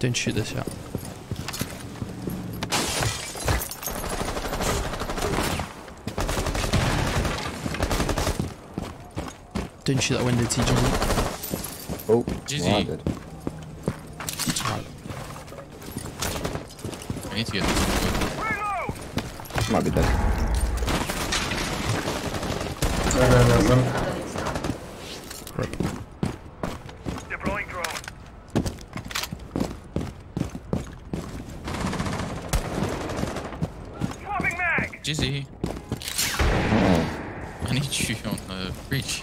Don't shoot this out. Don't shoot that window, TJ. Oh, landed. I need to get this. Might be dead. No. Dizzy. Oh. I need you on the bridge.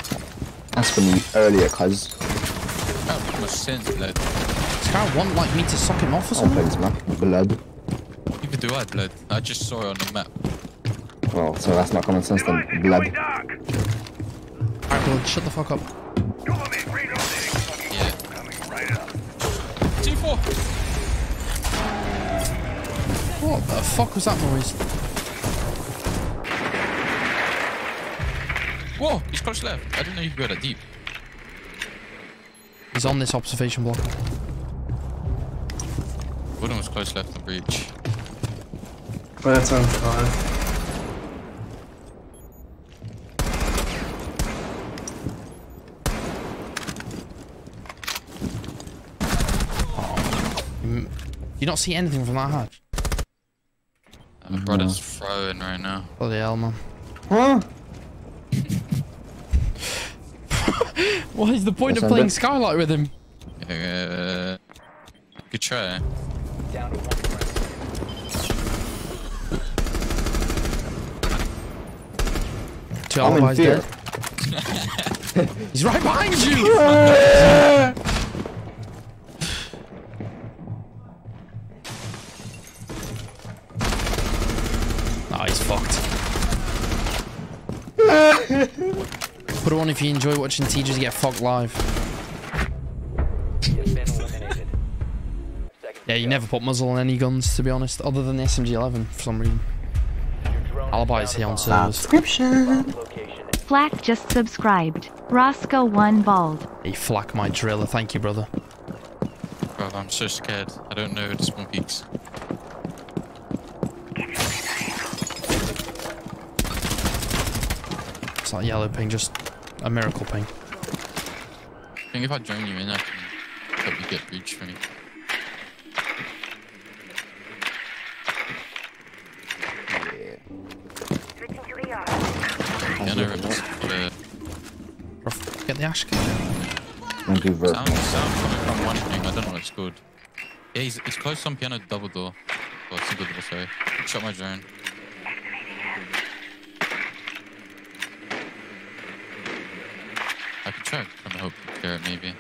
That's from me earlier, cuz. That makes much sense, blood. Does Sparrow want like me to suck him off or something? Oh, thanks, blood. Even do I, blood. I just saw it on the map. Well, so that's not common sense then, blood. Alright, blood, shut the fuck up. Yeah. 2-4. What the fuck was that noise? Whoa, he's close left. I didn't know you could go that deep. He's on this observation block. Wooden was close left on the breach. Well, that's on fire. Oh. You not see anything from that hatch? My brother's throwing right now. Bloody hell, man. Huh? What is the point of playing Skylight with him? Good try. Down to 1 Two alibis dead. He's right behind you! Nah, he's fucked. Put it on if you enjoy watching TJs get fucked live. Yeah, you never put muzzle on any guns, to be honest, other than the SMG-11 for some reason. Alibi is here on servers. Subscription. Flak just subscribed. Roscoe one bald. Hey, Flak, my driller. Thank you, brother. Bro, I'm so scared. I don't know the small peaks. It's like yellow ping, just... a miracle ping. I think if I join you in, I can help you get breach for me. Yeah. Get the Ash kit. Sound coming from one thing, I don't know what's good. Yeah, he's close on piano double door. Oh, single door, sorry. Shot my drone. I could try and hope to clear it, maybe.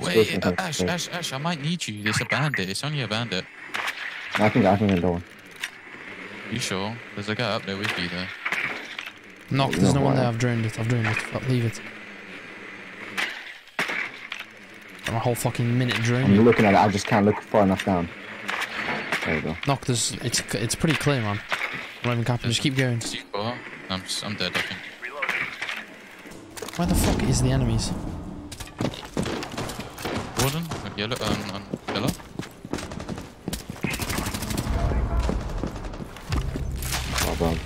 Wait, Ash, I might need you. There's a bandit. It's only a bandit. I can get one. You sure? There's a guy up there with you, though. Noc, there's no one there. I've drained it. I'll leave it. I'm a whole fucking minute drained. I'm looking at it. I just can't look far enough down. There you go. Noc, it's pretty clear, man. I'm not even capping, just keep going. I'm dead, I think. Where the fuck is the enemies? Warden, yellow, yellow. Oh, well.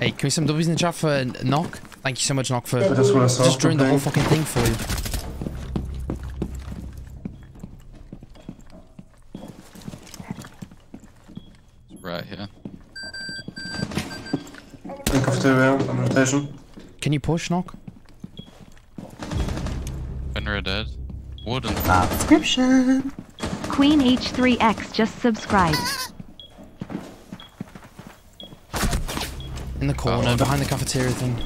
Hey, can we some W's in the chat for Noc? Thank you so much, Noc, for just drawing the whole fucking thing for you. Can you push, Noc? Fenrir dead. Warden. Subscription. Queen H3X just subscribed. In the corner, behind the cafeteria thing.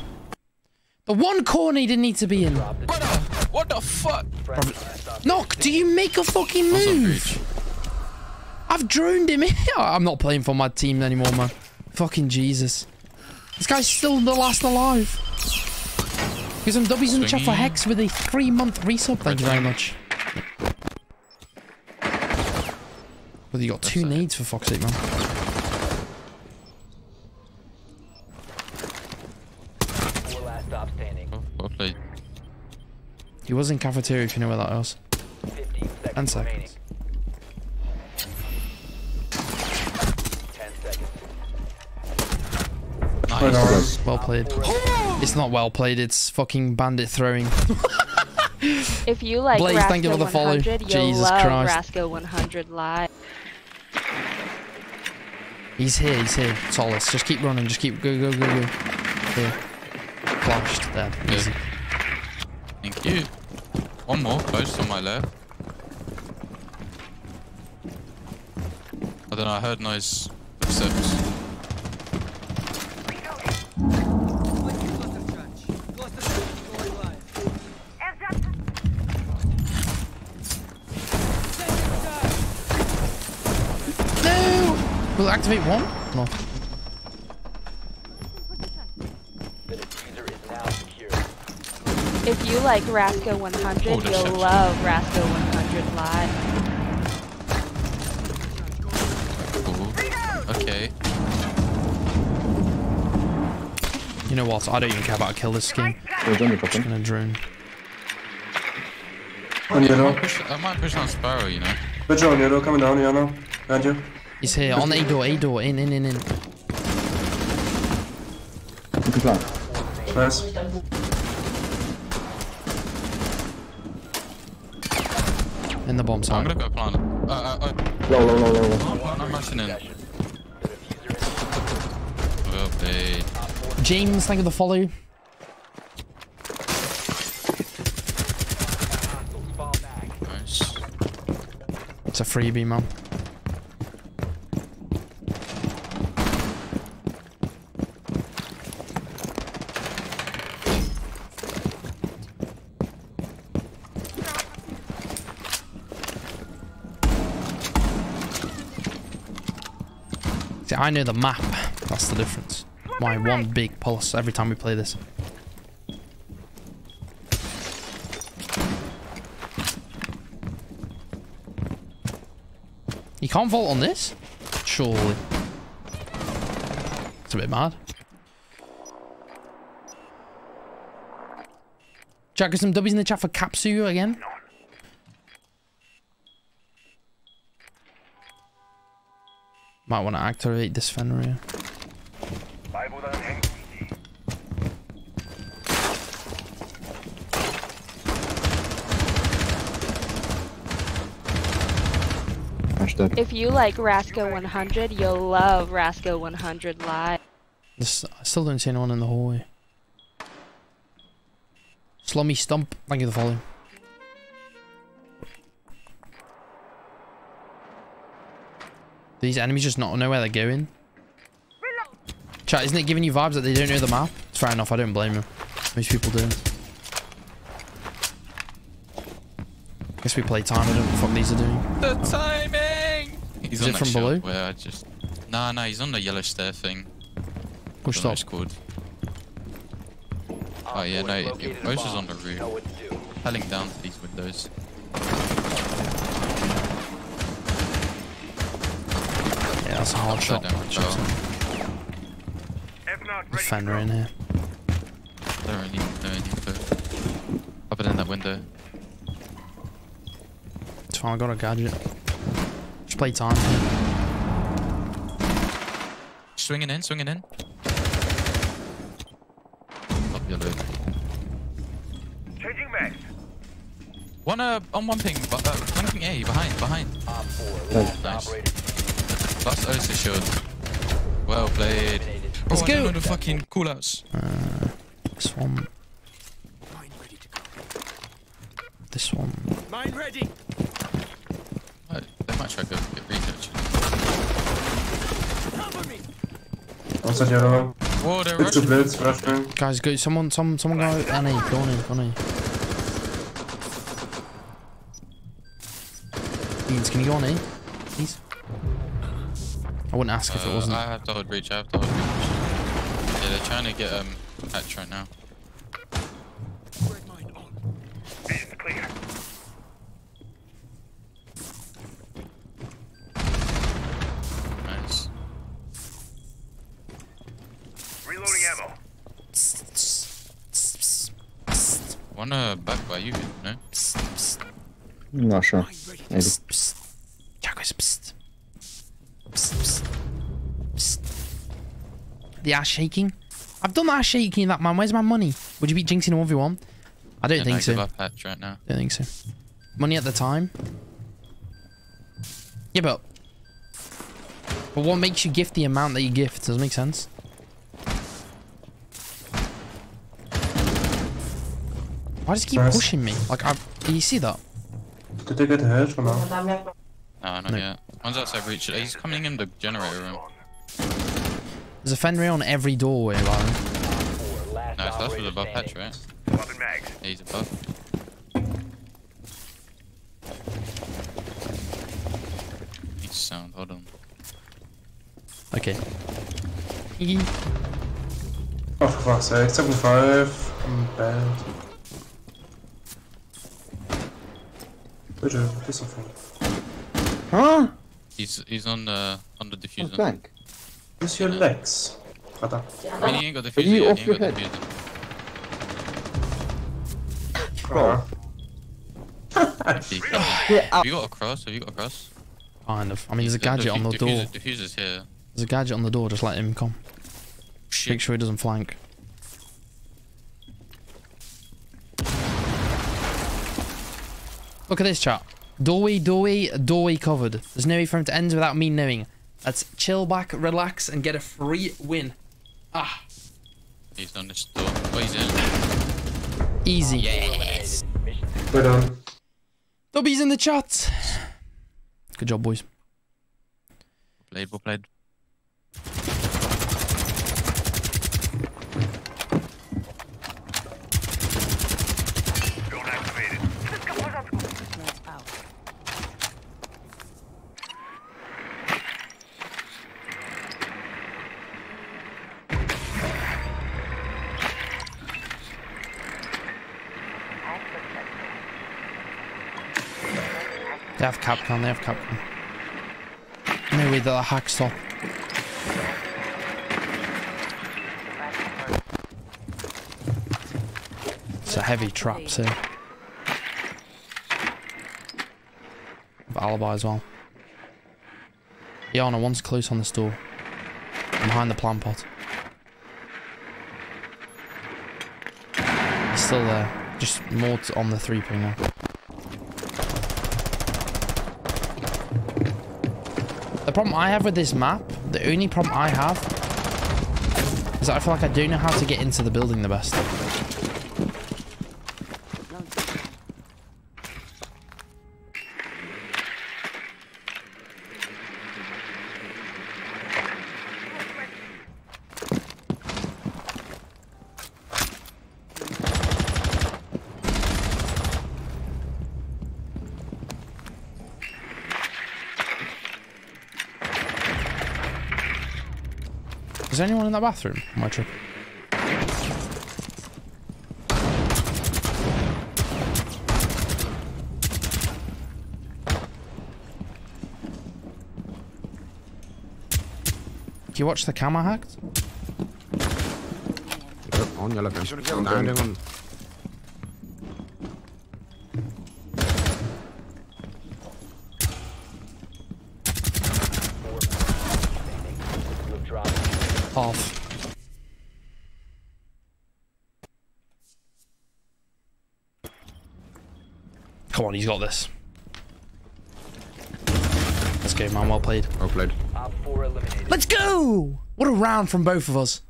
The one corner he didn't need to be in. Brother, what the fuck? Noc, do you make a fucking move? I've droned him here. I'm not playing for my team anymore, man. Fucking Jesus. This guy's still the last alive. Here's some W's in the chat for Hex with a 3-month resub. Thank you very much. Well, you got 2 nades for fuck's sake, man. He was in cafeteria, if you know where that was. 15 seconds and seconds. Nice. Well played. It's not well played, it's fucking bandit throwing. If you like Blaze, thank you for the follow. Jesus Christ. Rasco 100 live. He's here. Solus. Just keep running, just keep go. Here. Flashed. There. Good. Easy. Thank you. One more post on my left. I don't know, I heard noise of service. Will it activate one? No. If you like Rasco 100, oh, you'll love Rasco 100 live. Cool. Okay. You know what? I don't even care about a kill this game. I'm just gonna drone. I might push on Sparrow, you know. Good drone, Yana. Coming down, Yana. Behind you. He's here, on A door, in. Good plan. Nice. In the bomb side. I'm gonna go plan. Low. I'm rushing in. Well played. James, thank you for the follow. Nice. It's a freebie, man. I know the map, that's the difference. My one big pulse every time we play this. You can't vault on this? Surely. It's a bit mad. Jack, got some W's in the chat for Capsu again. Might want to activate this Fenrir. If you like Rasco 100, you'll love Rasco 100 live. I still don't see anyone in the hallway. Slummy Stump, thank you for following. These enemies just not know where they're going. Chat, isn't it giving you vibes that they don't know the map? It's fair enough, I don't blame them. Most people do. Guess we play time, I don't know what the fuck these are doing. The timing! Is it from below? Nah, he's on the yellow stair thing. Push stop. Oh yeah, no, Osa's on the roof. Helling down to these windows. That's a hard shot. There's Fenrir in here. Don't really. Up and in that window. It's fine, I got a gadget. Just play time. Swinging in. Up your load. Changing max. One ping A, behind. Oh, nice. That's Osa shield. Well played. Let's go! No, fucking callouts. This one. Mine ready to go. This one. Mine ready. Oh, they might try to get research. Cover me. What's that yellow? Whoa, they're rushing. Guys, go! Someone go! Annie, go on in, Ian's, can you go on in, please? I wouldn't ask if it wasn't. I have to hold reach. Yeah, they're trying to get hatch right now. Vision's clear. Nice. Reloading ammo. One back by you, no? Psst, psst. I'm not sure. Maybe. Psst, psst. Chaguero's psst. Psst, psst. Psst. The ass shaking? I've done ass shaking in that man. Where's my money? Would you beat Jinx in a 1v1? I don't think so. Right now. Don't think so. Money at the time. Yeah, but what makes you gift the amount that you gift? Does it make sense? Why does he keep pushing me? Like, do you see that? Did they get the hurt or not? No, not yet. One's outside reach. He's coming in the generator room. There's a Fenrir on every doorway, Lion. No, so that's with above patch, right? Yeah, he's above. Need sound, hold on. Okay. Oh, for fuck's sake, 75. I'm bad. Where'd you piss off from? Huh? He's on the diffuser. Bank. Where's your legs? I mean, he ain't got diffuser yet, he ain't got diffuser. Oh. Have you got a cross? Have you got a cross? Kind of. I mean, there's a gadget on the door. Diffuser's here. There's a gadget on the door, just let him come. Shit. Make sure he doesn't flank. Look at this, chat. Doorway, doorway, doorway covered. There's no way for him to end without me knowing. Let's chill back, relax, and get a free win. Ah. He's done this door. Oh, he's in. Easy. Yes. Well done. Dobby's in the chat. Good job, boys. Played, well played. They have Kapkan, they have Kapkan. No way that the hack stop. It's a heavy trap, so. Alibi as well. Yana, one's close on this door. I'm behind the plant pot. He's still there. Just more on the 3-ping now. The problem I have with this map, the only problem I have, is that I feel like I don't know how to get into the building the best. Is there anyone in that bathroom? My trip. Can you watch the camera hacked? On your left. Off. Come on, he's got this. Let's go, man. Well played. Well played. Let's go! What a round from both of us.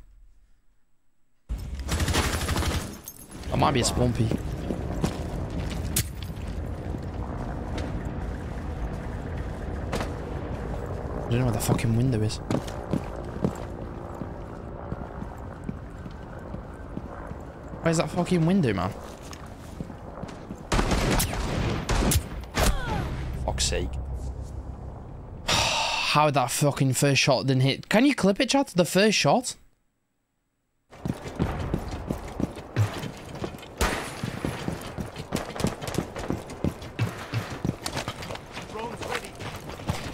That might be a spawn pee. I don't know where the fucking window is. Where's that fucking window, man? Fuck's sake. How that fucking first shot didn't hit. Can you clip it, chat? The first shot? I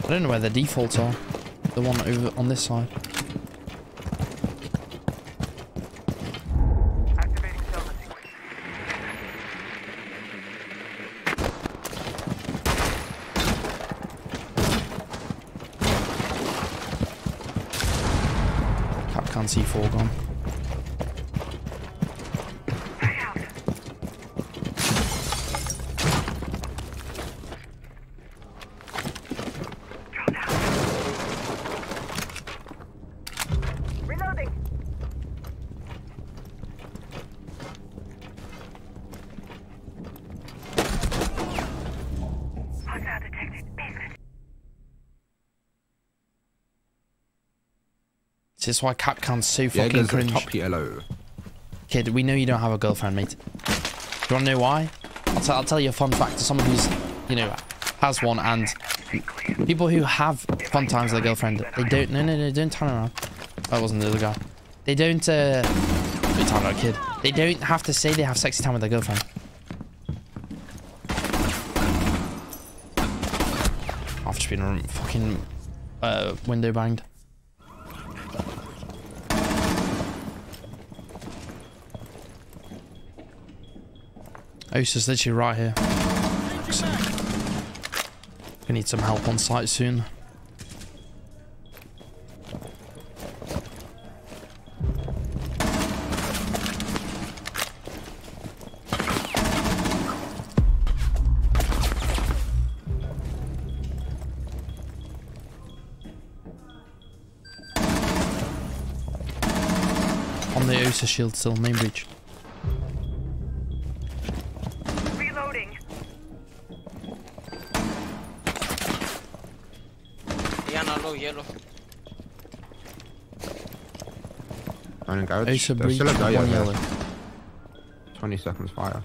don't know where the defaults are. The one over on this side. can't see four gone. That's why Kapkan's so fucking cringe. Top yellow. Kid, we know you don't have a girlfriend, mate. Do you want to know why? I'll tell you a fun fact to someone who's, you know, has one, and people who have fun times with their girlfriend, they don't. No, don't turn around. That wasn't the other guy. They don't. Don't turn around, kid. They don't have to say they have sexy time with their girlfriend. I've just been fucking window banged. Osa's literally right here. We need some help on site soon. On the Osa shield still, main breach. There's still a guy out there. 20 seconds fire.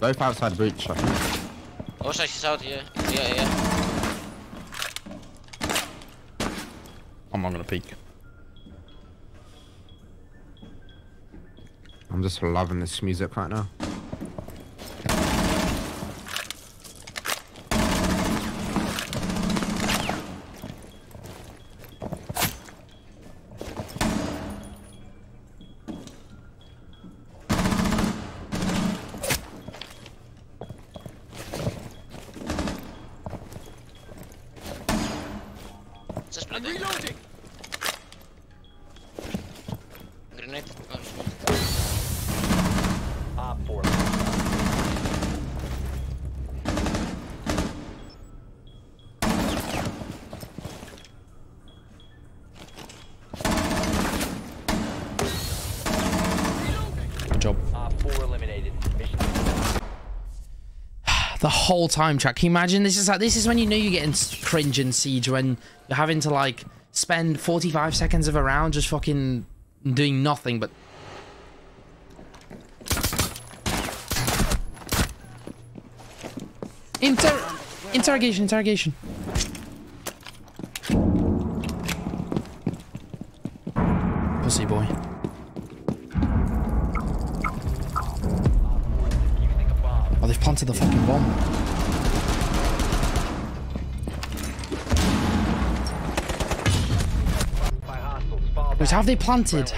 They're both outside breach, I think. Oh, so she's out here. Yeah. I'm not gonna peek. I'm just loving this music right now. Whole time track. Can you imagine? This is when you know you're getting cringe in Siege, when you're having to like spend 45 seconds of a round just fucking doing nothing but. Interrogation. Pussy boy. Oh, they've planted the fucking bomb. How have they planted?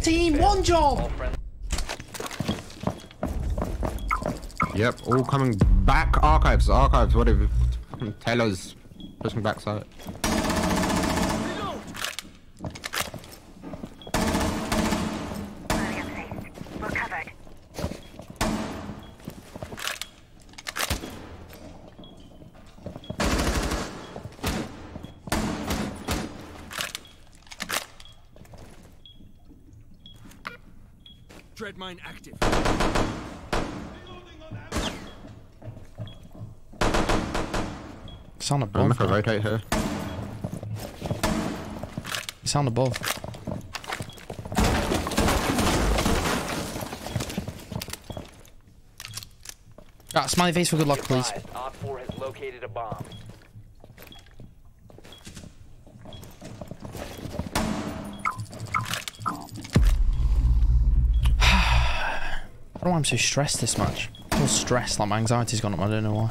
Team, one job! Yep, all coming back. Archives, whatever. Fucking tailors pushing back side. Mine active. It's on above. I'm gonna rotate here. It's on above. Ah, smiley face for good luck, please. Op 4 has located a bomb. I don't know why I'm so stressed this much. I feel stressed, like my anxiety's gone up, I don't know why.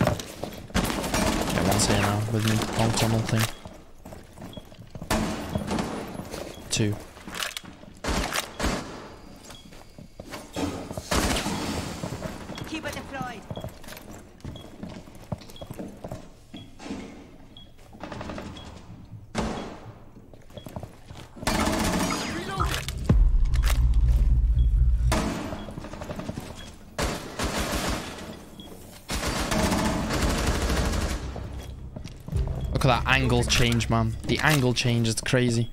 Okay, one's here now. with me on tunnel thing. 2. Keep it deployed. Look at that angle change, man. The angle change is crazy.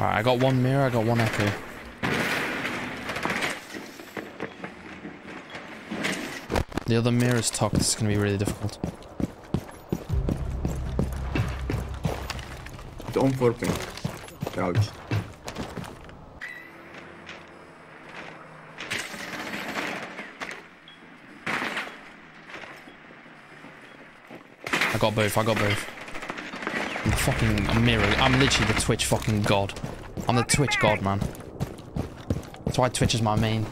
I got one mirror, I got one echo. The other mirror is tucked, this is going to be really difficult. Don't work me. Ouch. I got both, I got both. I'm the fucking mirror, I'm literally the Twitch fucking god. I'm the Twitch god, man. That's why Twitch is my main.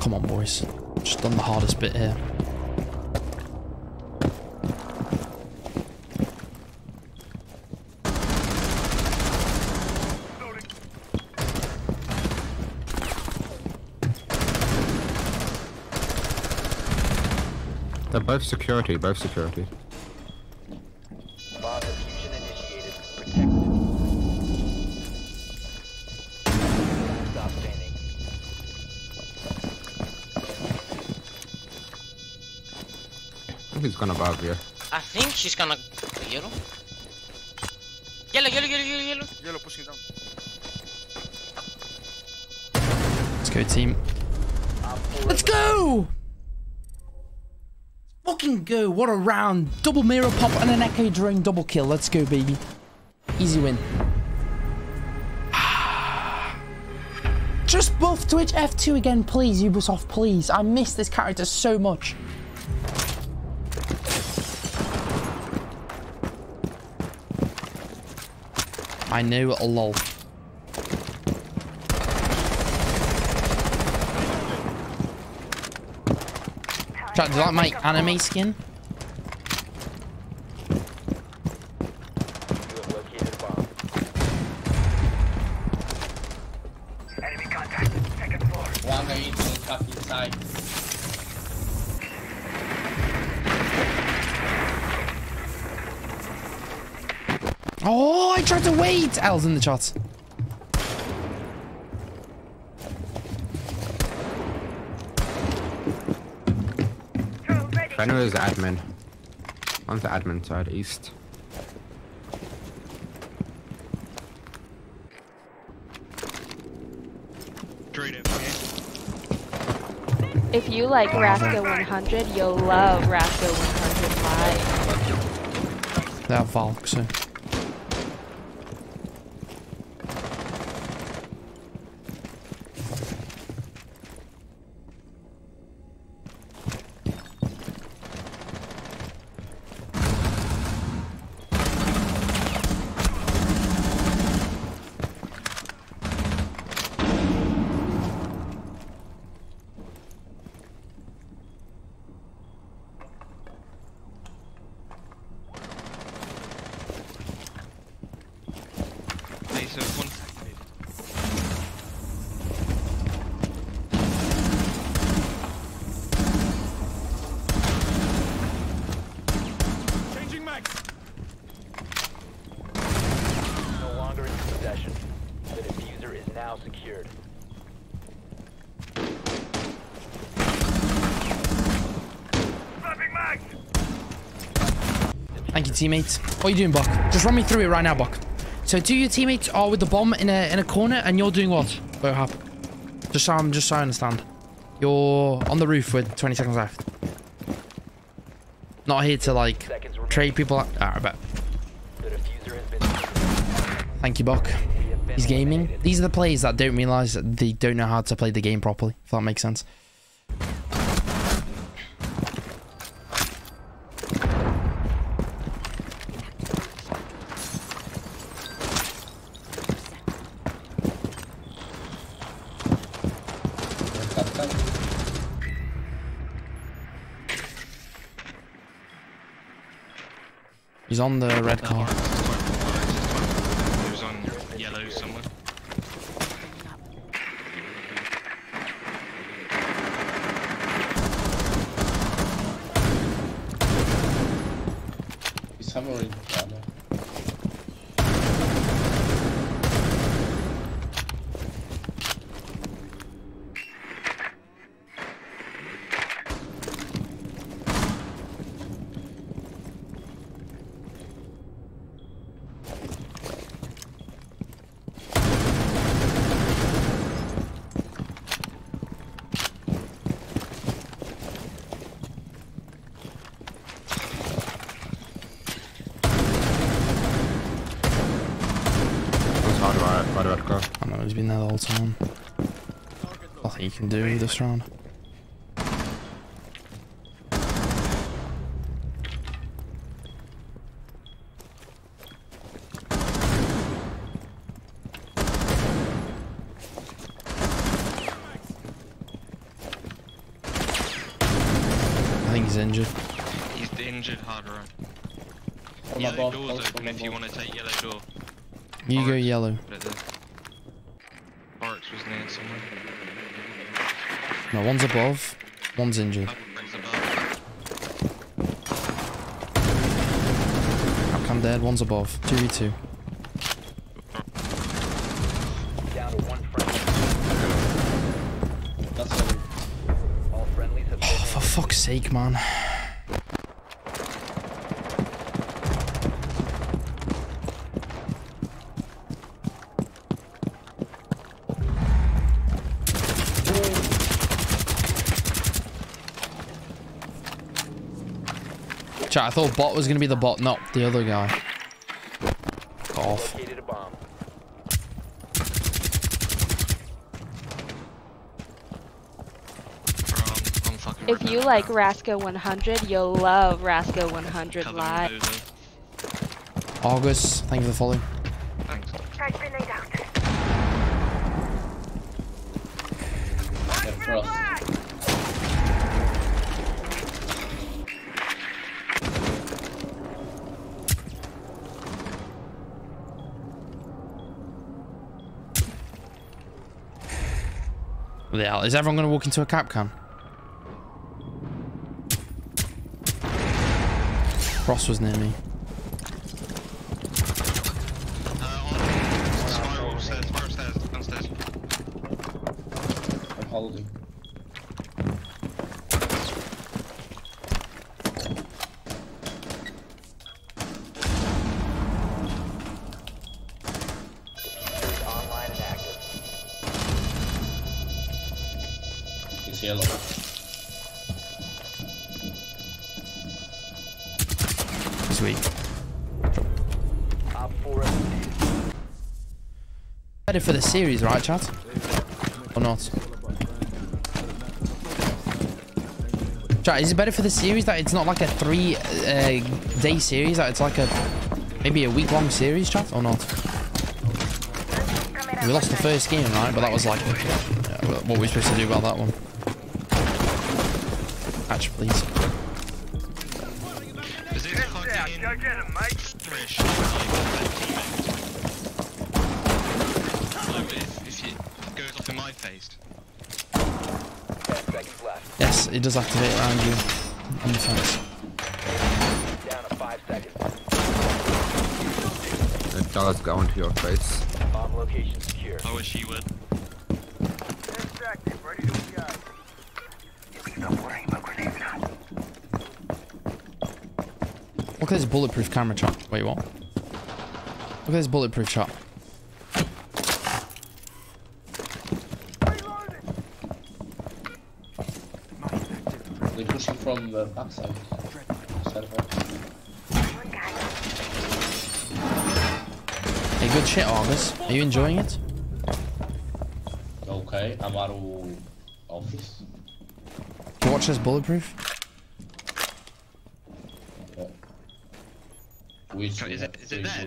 Come on, boys. Just done the hardest bit here. They're both security, both security. Gonna above here. I think she's gonna yellow. Yellow, yellow, yellow, yellow, yellow. Yellow, pushing down. Let's go, team. Let's go! Fucking go! What a round! Double mirror pop and an echo drone double kill. Let's go, baby. Easy win. Just buff Twitch F2 again, please, Ubisoft, please. I miss this character so much. I know, lol. Chat, do you like my anime skin? Tried to wait! Al's in the chat. Fenrir is admin. On the admin side, east. If you like Rasco 100, you'll love Rasco 100 live. That Valkyrie. Thank you, teammates. What are you doing, Buck? Just run me through it right now, Buck. So two of your teammates are with the bomb in a corner, and you're doing what? What happened? Just so I understand. You're on the roof with 20 seconds left. Not here to, like, trade people. Alright, I bet. Thank you, Buck. He's gaming. These are the players that don't realise that they don't know how to play the game properly, if that makes sense. He's on the red car. He was on yellow somewhere. He's somewhere in the been there the whole time. Nothing you can do this round. I think he's injured. He's injured hard right. Yellow door's open if you want to take yellow door. You go yellow. No, one's above, one's injured. Capkan dead, one's above. 2v2. Down to one friendly. That's all friendlies have been in. For fuck's sake, man. I thought bot was going to be the bot, not the other guy. Got off. If you like Rasco 100, you'll love Rasco 100 live. Argus, thank you for the follow. Thanks. Yeah, the hell? Is everyone going to walk into a Kapkan? Ross was near me. Spiral stairs, downstairs. I'm holding. Yellow. Sweet. Ready for the series, right, chat? Or not? Chat, is it better for the series that it's not like a 3-day series? That it's like a maybe a week-long series, chat, or not? We lost the first game, right? But that was like what we're supposed to do about that one. Hatch, please. Yes, it does activate around you on the fence. Down to 5 seconds. It does go into your face. Bomb location secure. I wish he would. Ready to go. Stop worrying about grenades now. Look at this bulletproof camera chop. Wait, what? Look at this bulletproof chop. They push him from the backside. Hey, good shit, Argus. Are you enjoying it? Okay, I'm out of office. Do you watch this bulletproof? Yeah. Is it there?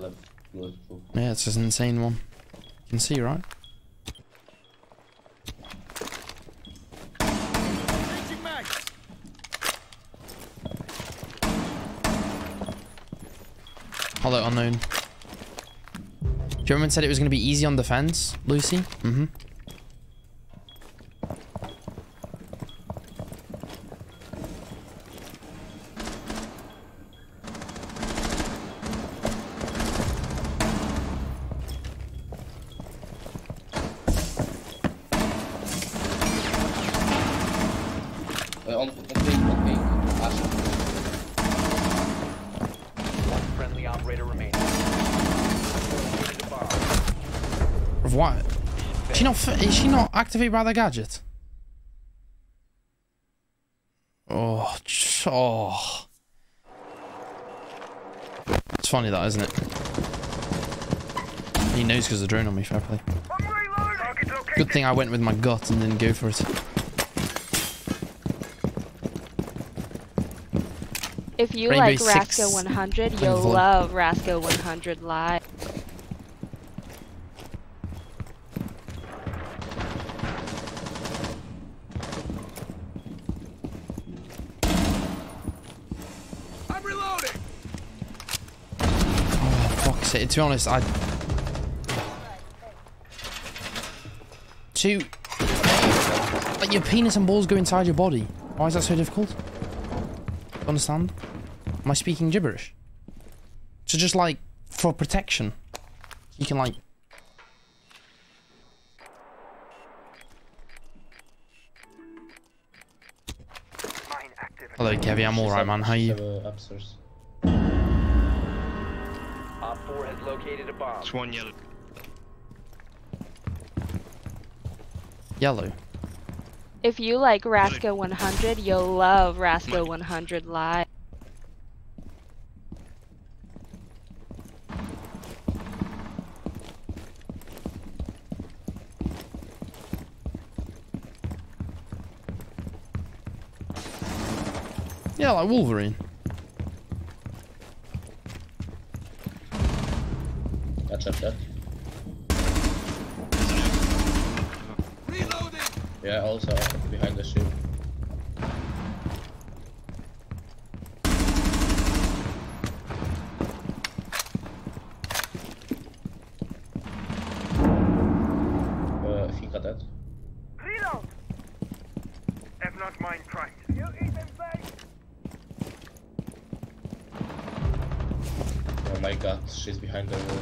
Yeah, it's just an insane one. You can see, right? Hello, unknown. Do you remember when said it was going to be easy on defense, Lucy? Mm-hmm. Is she not activated by the gadget? Oh, oh. It's funny that, isn't it? He knows because the drone on me, fair play. Good thing I went with my gut and didn't go for it. If you Rainbow like Rasco 100, you'll love Rasco 100 Live. To be honest, I... To... Like, your penis and balls go inside your body. Why is that so difficult? Don't understand? Am I speaking gibberish? So just, like, for protection. You can, like... Hello, Kevin. I'm alright, man. How are you? Upstairs. Has located a bomb. It's one yellow. Yellow. If you like Rasco 100, you'll love Rasco 100 Live. Yeah, like Wolverine. That. Reloading. Yeah, also behind the shoe. He got that. Reload. If not mine, prime. You eat them back. Oh my God, she's behind the wall.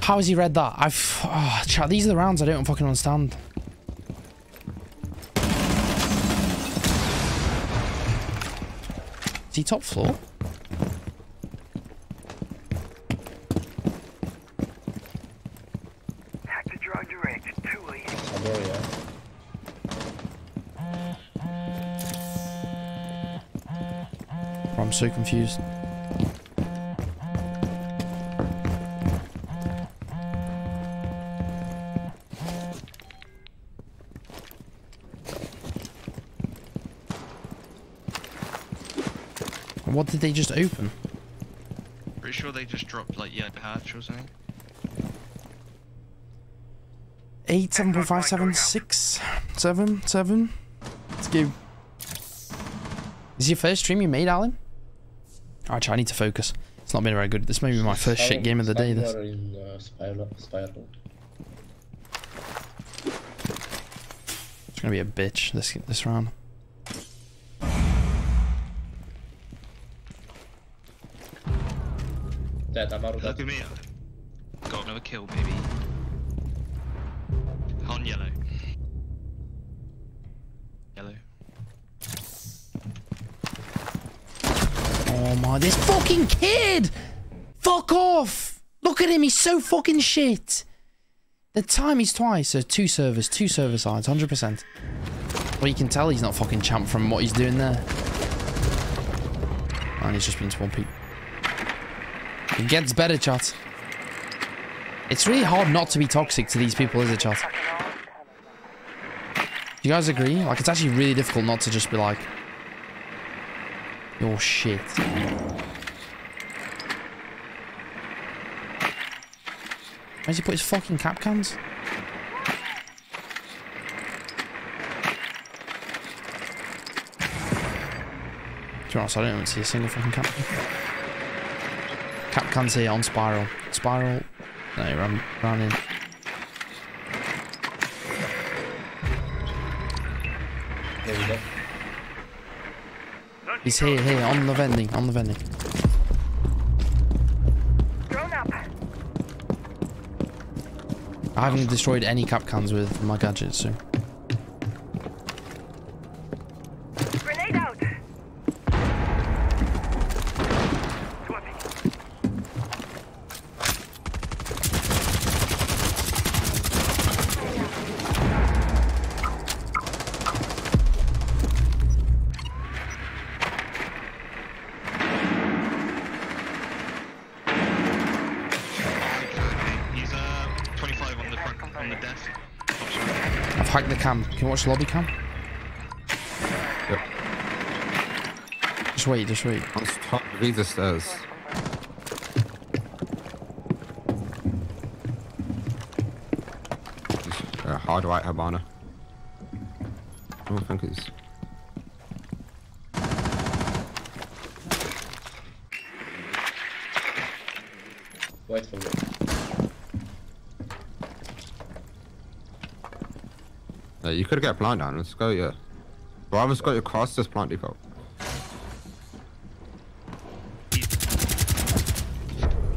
How has he read that? Chat, these are the rounds I don't fucking understand. Is he top floor? Oh, I'm so confused. What did they just open? Pretty sure they just dropped like the hatch or something. 8, 7.5, 7, 6, 7, 7. Let's go. Is your first stream you made, Alan? Alright, I need to focus. It's not been very good. This may be my first shit game of the day. This. In, Spiral. It's gonna be a bitch this round. Look at me. Go. Another kill, baby. On yellow. Yellow. Oh my, this fucking kid! Fuck off! Look at him, he's so fucking shit! The time he's twice, so two server sides, 100%. Well, you can tell he's not fucking champ from what he's doing there. And he's just been spawn peep. It gets better, chat. It's really hard not to be toxic to these people, is it, chat? Do you guys agree? Like, it's actually really difficult not to just be like, you're shit. Where's he put his fucking cap cans? To be honest, I don't even see a single fucking cap can. Kapkan's here on Spiral. Spiral. No, run in. There we go. He's here, on the vending, I haven't destroyed any Kapkans with my gadgets, so. Cam. Can you watch the lobby cam? Yep. Just wait. On top of the stairs. Hard right, Habana. I don't think it's... Wait for me. You could get a plant down. Let's go, yeah. Well, I just got across this plant depot.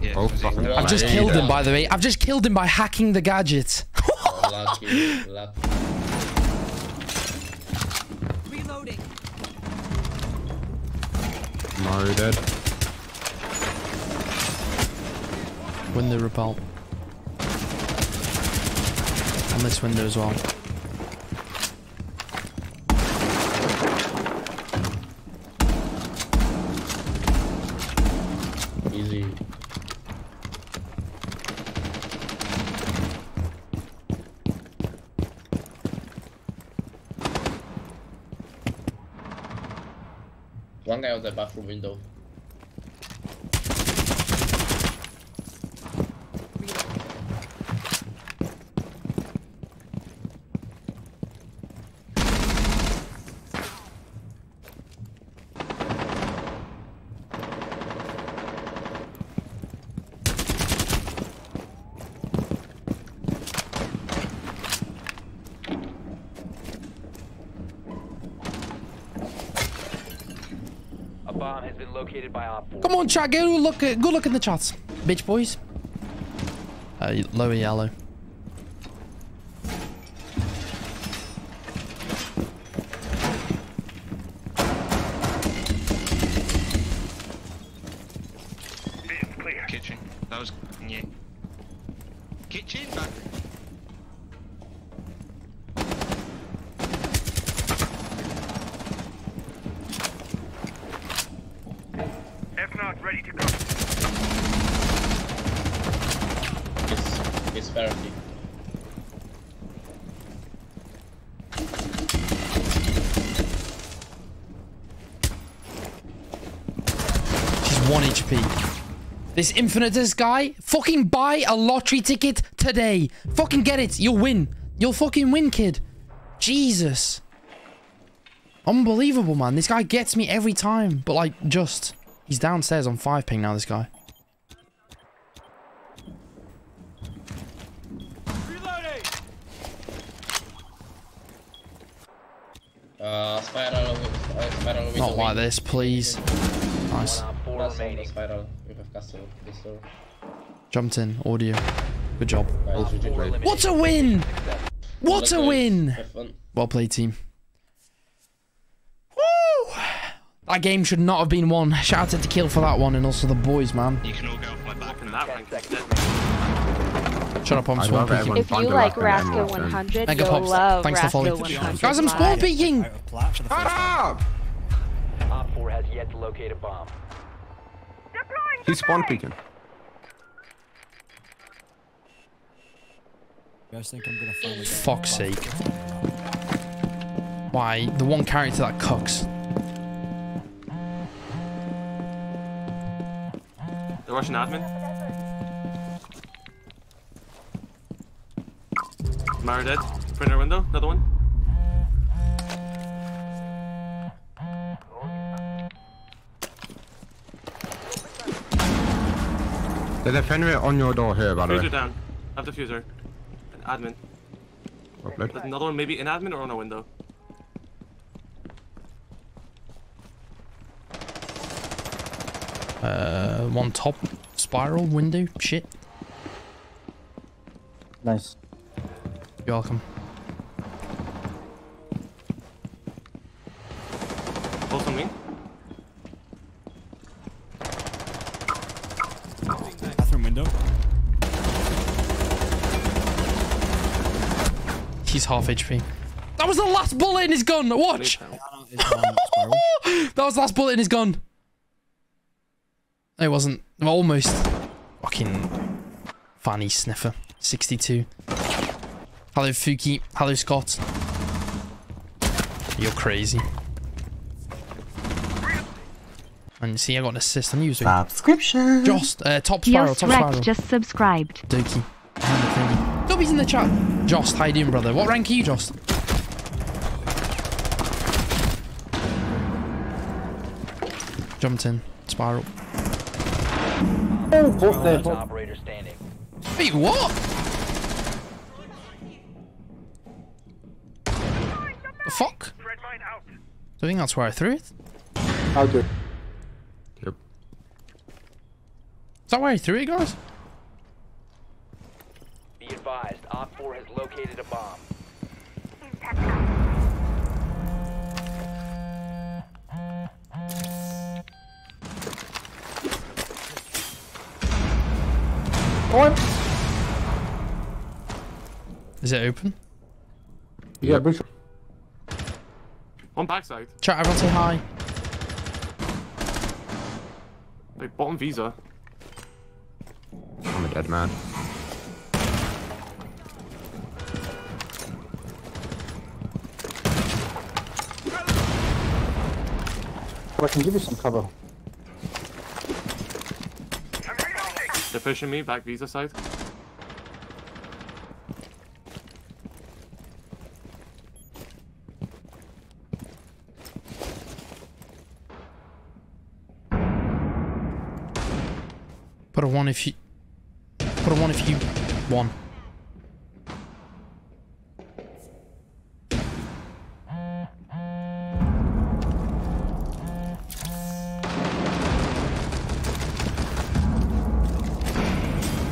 Yeah, oh, fucking I've just killed him, by the way. I've just killed him by hacking the gadget. Lucky. Reloading. Mario dead. Window repel. And this window as well. One guy on the bathroom window. Come on, Chaguero, look, go look in the chats, bitch boys. Lower yellow. Clear. Kitchen. That was yeah. Kitchen back. This Infinitus guy, fucking buy a lottery ticket today. Fucking get it. You'll win. You'll fucking win, kid. Jesus. Unbelievable, man. This guy gets me every time. But, like, just. He's downstairs on 5 ping now, this guy. Reloading. Spiral. Not like this, please. Nice. Spiral. Jumped in, audio. Good job. What a win! What a win! Well played, team. Woo! That game should not have been won. Shout out to Kill for that one, and also the boys, man. You can all go fly back in that rank. Shut up, I'm spawn peeking. If you like Rasco 100, you'll love Rasco 100. Guys, I'm spawn peeking! Shut up! Op 4 has yet to locate a bomb. He's spawn peeking. You guys think I'm gonna find Fox's sake. Why? The one character that cooks. They're watching admin. Mara dead. Printer window. Another one. There's a Fenrir on your door here, by the way. Fuser down. I have the fuser. Admin. There's another one, maybe in admin or on a window. One top spiral window. Shit. Nice. You're welcome. Both on me. Bathroom window. He's half HP. That was the last bullet in his gun. Watch. That was the last bullet in his gun. It wasn't. Almost. Fucking fanny sniffer. 62. Hello, Fuki. Hello, Scott. You're crazy. And see, I got an assist on user. Subscription. Jost. Top spiral. Yes, top spiral. Just subscribed. Doki. Dobby's in the chat. Jost, how you doing, brother? What rank are you, Jost? Jumped in. Spiral. Oh, both there, operator standing. Wait, what? The fuck? I think that's where I threw it. I'll do it. Yep. Is that where I threw it, guys? Be advised, Op 4 has located a bomb. One. Is it open? Yeah, Bruce. On backside. Chat, everyone say hi. They bottom visa. I'm a dead man. Well, I can give you some cover. They're pushing me back visa side. Put a one if you. Put a one if you. One.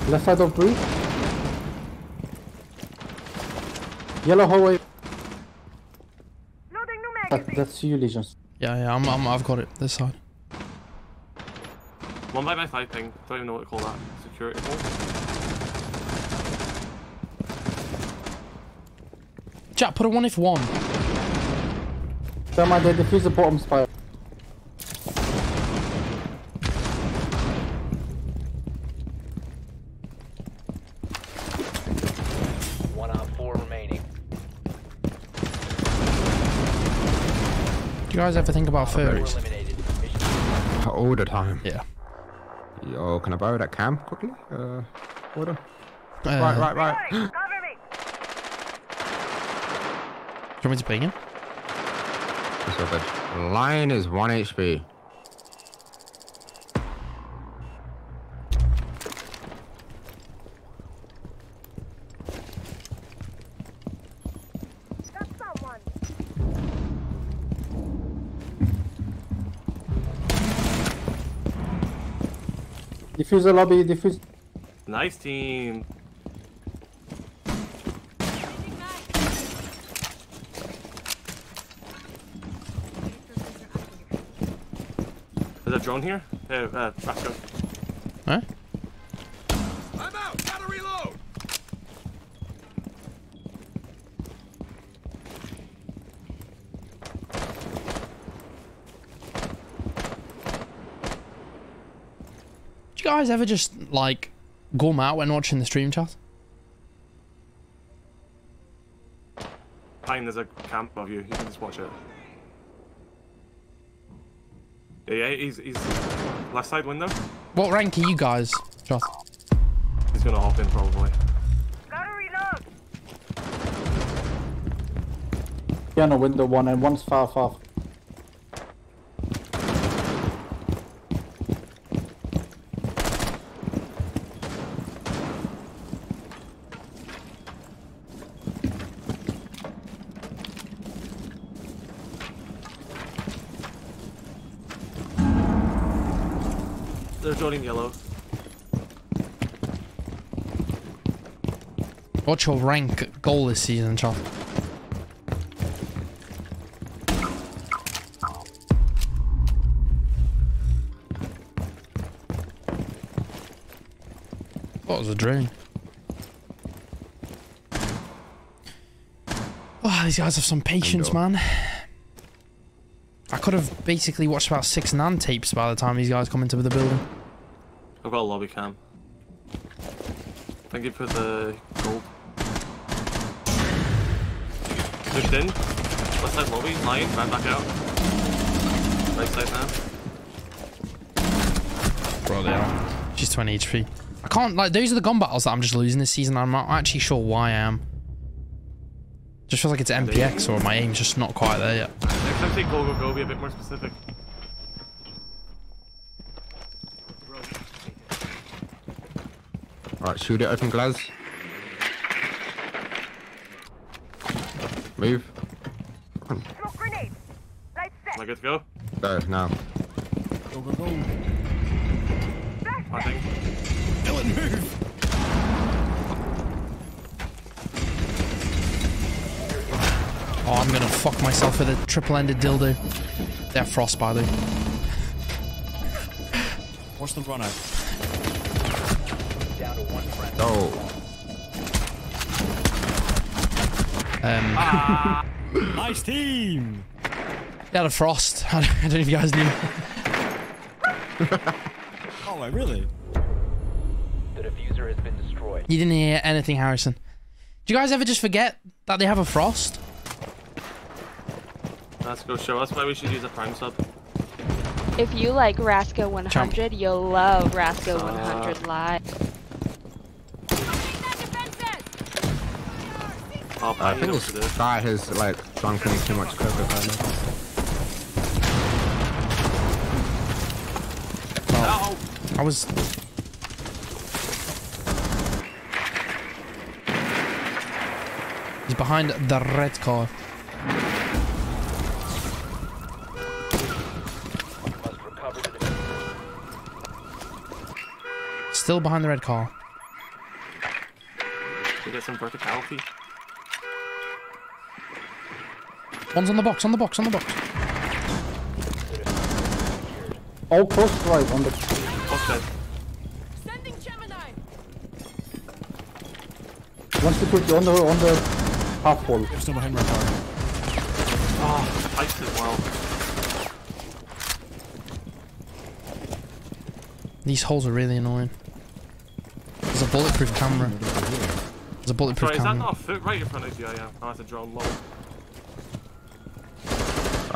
Left side of blue. Yellow hallway. Loading new magazine. That's you, Legions. Yeah, yeah, I've got it. This side. 1 by 5 ping. Don't even know what to call that. Security hole. Chat, put a 1 if 1. Don't mind, they defuse the bottom spire. You guys ever think about furries? All the time. Yeah. Yo, can I borrow that cam quickly? Order. Right. Do you want me to ping him? Lion is 1 HP. Defuse the lobby, defuse. Nice team. There's a drone here. Rasco. Huh? I'm out. Gotta reload. Do you guys ever just like gum out when watching the stream chat? There's a camp of you. You can just watch it. Yeah, he's left side window. What rank are you guys, Josh? He's gonna hop in probably. Gotta reload. Yeah, on a window one and one's far. Yellow. What's your rank goal this season, Chop? What was a dream? Oh, these guys have some patience, man. I could have basically watched about 6 NAND tapes by the time these guys come into the building. I've got a lobby cam. Thank you for the gold. Pushed in. Left side lobby, Lion, ran back out. Right side now. Bro, they are. She's 20 HP. I can't, like, those are the gun battles that I'm just losing this season. I'm not actually sure why I am. Just feels like it's MPX or my aim's just not quite there yet. Next time, take go, be a bit more specific. Alright, shoot it, open glass. Move. Smoke grenade. Light set. Am I good to go? Go, now. Go. I think. Dylan, move! Oh, I'm gonna fuck myself with a triple-ended dildo. They're frost, by the way. Watch them run out. Oh. Nice team. They had a frost. I don't know if you guys knew. Oh, wait, really? The diffuser has been destroyed. You didn't hear anything, Harrison. Do you guys ever just forget that they have a frost? Rasco, show us why we should use a prime sub. If you like Rasco 100, you'll love Rasco 100 live. Oh, I think this guy has like drunken too much cocoa powder. Oh. No. I was. He's behind the red car. Still behind the red car. We got some verticality. One's on the box, on the box. Oh, cross right on the box side. Sending Gemini. Once you put you on the half wall. There's still behind my car. Ah, I did well. These holes are really annoying. There's a bulletproof camera. Sorry, camera. Is that not a foot right in front of you? Yeah. Oh, that's a drone low.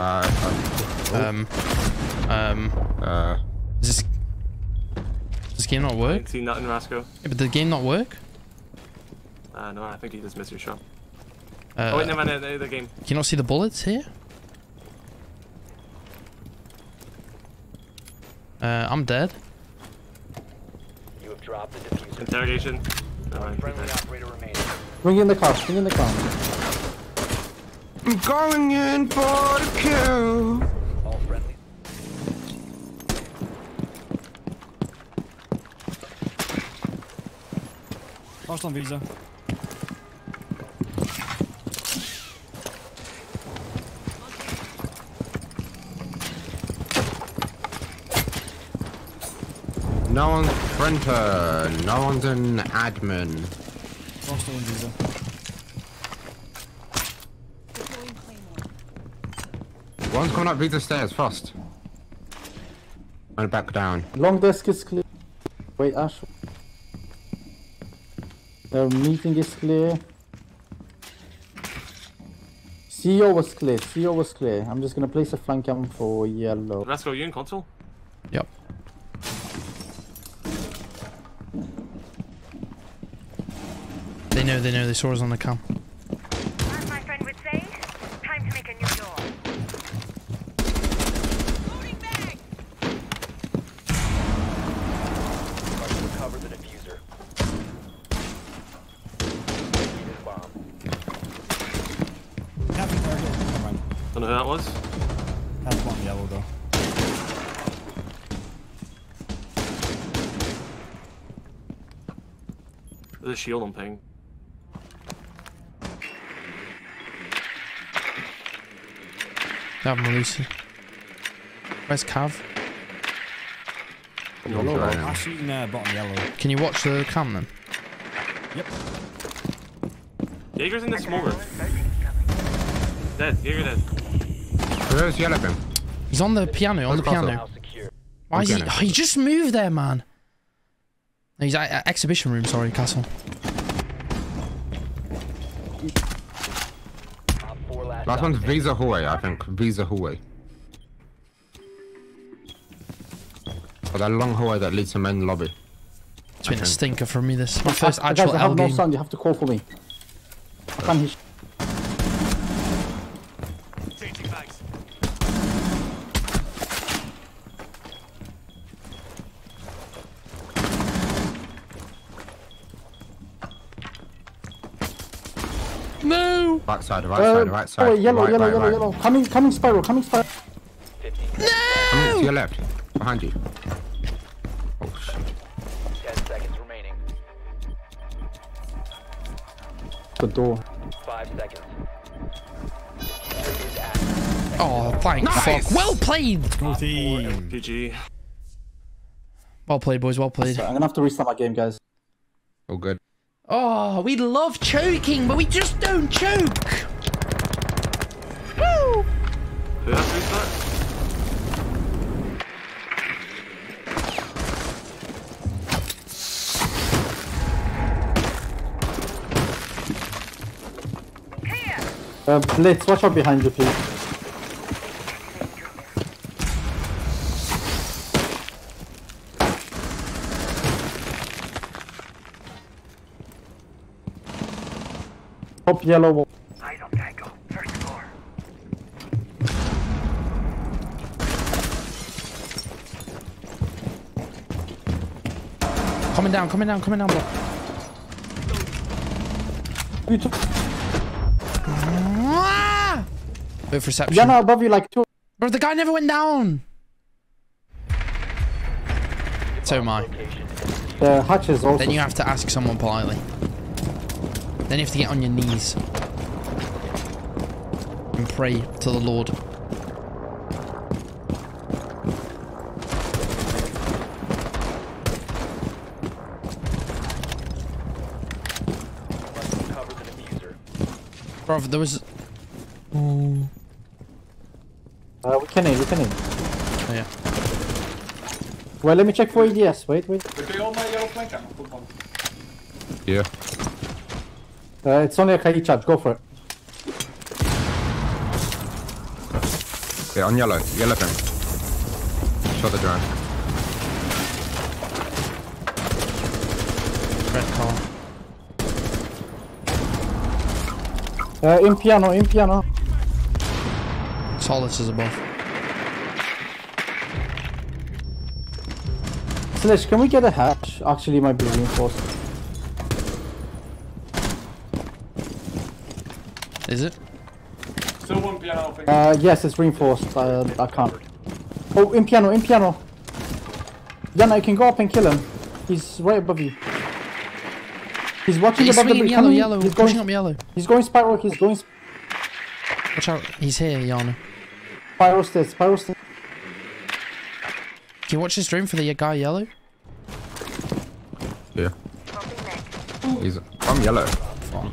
Does this game not work? I didn't see nothing, Rasco. Yeah, but did the game not work? No, I think he just missed your shot. Oh wait, no, the game. Can you not see the bullets here? I'm dead. You have dropped the diffuser. Interrogation. Friendly operator remains. Bring in the car, I'm going in for the kill. All friendly. Lost on visa. No one's printer. No one's an admin. Fox no one's user. One's coming up through the stairs first. And back down. Long desk is clear. Wait, Ash. The meeting is clear. CO was clear. CO was clear. I'm just gonna place a flank cam for yellow. Let's go. You in console? Yep. They know. They know. They saw us on the cam. As my friend would say, time to make a new door. Loading back. I can recover the diffuser. Don't know who that was. That's one yellow though. There's a shield on ping. That Lucy. Where's Cav? I'm shooting bottom yellow. Can you watch the cam then? Yep. Jaeger's in the smoker. Dead, Jaeger dead. Where's yellow pin? He's on the piano, on the piano. Why is he? Oh, he just moved there, man. No, he's at exhibition room, sorry, castle. Last one's Visa Hallway, I think. Visa Hallway. Oh, that long hallway that leads to main lobby. It's been a stinker for me, this. My first actual L game. No sound, you have to call for me. I can't hear. Right side, right side, right side. Oh, yellow, right, yellow, right, yellow, right. Yellow. Coming Spiral, coming Spiral. No! Coming to your left, behind you. Oh shit. 10 seconds remaining. The door. 5 seconds. Oh, thank fuck. Well played! Go team. PG. Well played, boys, well played. So I'm gonna have to restart my game, guys. Oh, good. Oh, we love choking, but we just don't choke! Woo! Who has to restart? Here! Blitz, watch out behind you, please. Top yellow. I don't go. First floor. Coming down, bro. Wait for reception. Yana above you like two. Bro, the guy never went down. So am I. The hatch is also. Then you have to ask someone politely. Then you have to get on your knees and pray to the Lord. Bro, there was. Oh. We can aim. Oh, yeah. Well, let me check for EDS. Wait. Yeah. It's only a KD charge, go for it. Yeah, on yellow thing. Shot the drone. Red car. In piano. Solus is above. Slash, can we get a hatch? Actually, it might be reinforced. Is it? Still one piano thing. Yes, it's reinforced. I can't. Oh, in piano. Yana, you can go up and kill him. He's right above you. He's watching above the bridge. Yellow. He's pushing up yellow. He's going Spiral. Watch out. He's here, Yana. Spiral stairs. Can you watch this stream for the guy yellow? Yeah. He's from yellow. Fuck.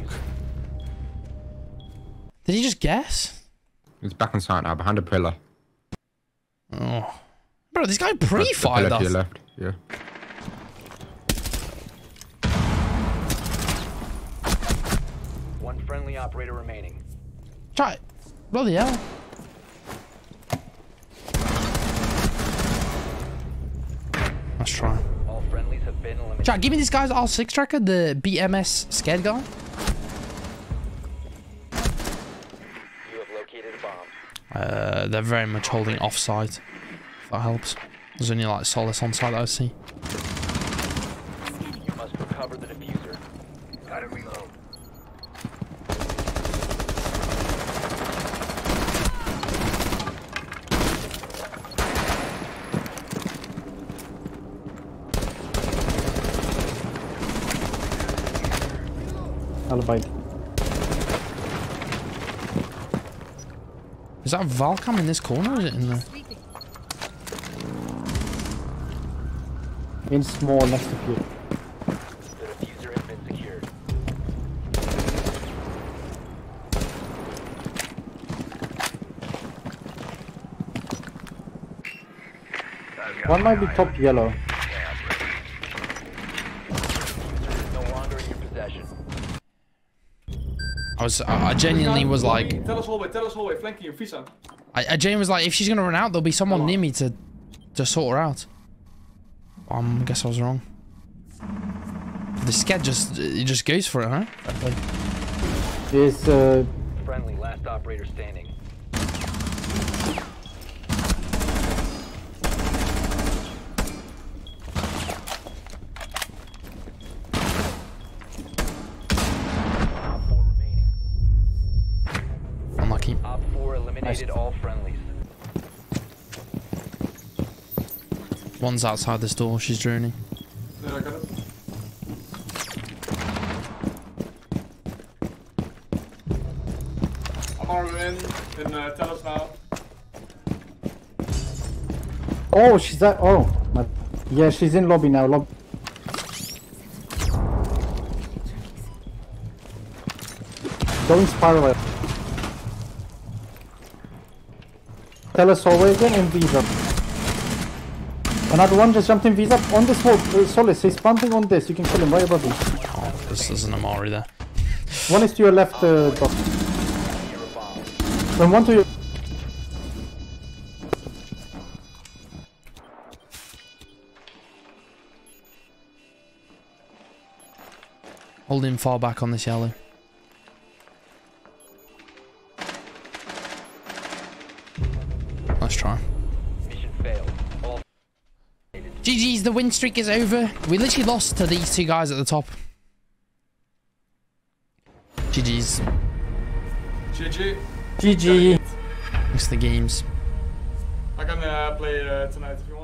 Did he just guess? He's back inside now, behind a pillar. Oh. Bro, this guy pre-fired us. To your left. Yeah. One friendly operator remaining. Try it. Bloody hell. Let's try. All friendlies have been eliminated. Chat, give me this guy's R6 tracker, the BMS scared guy. You have located a bomb. They're very much holding offside. If that helps. There's only like Solus on site that I see. You must recover the diffuser. Gotta reload. Alibi. Is that Valcom in this corner or is it in there? In small, next to you. The diffuser has been secured. One might be top yellow. I genuinely was like, tell us hallway, flanking you, Fisan. I genuinely was like, if she's gonna run out, there'll be someone near me to sort her out. I guess I was wrong. The scat just goes for it, huh? It's friendly last operator standing. All friendlies. One's outside this door, she's droning. Yeah, I got it. Armin in Telos now. Oh, she's at. Oh, my, yeah, she's in lobby now. Lobby. Going spiral. Tell us hallway again and Visa. Another one just jumped in Visa on the smoke. Solus, he's pumping on this. You can kill him right above him. Oh, this is an Amari there. One is to your left, Doc. And one to your. Hold him far back on this yellow. Let's try. Mission failed. All GG's, the win streak is over. We literally lost to these two guys at the top. GG's. GG. GG. It's the games. I can play tonight if you want.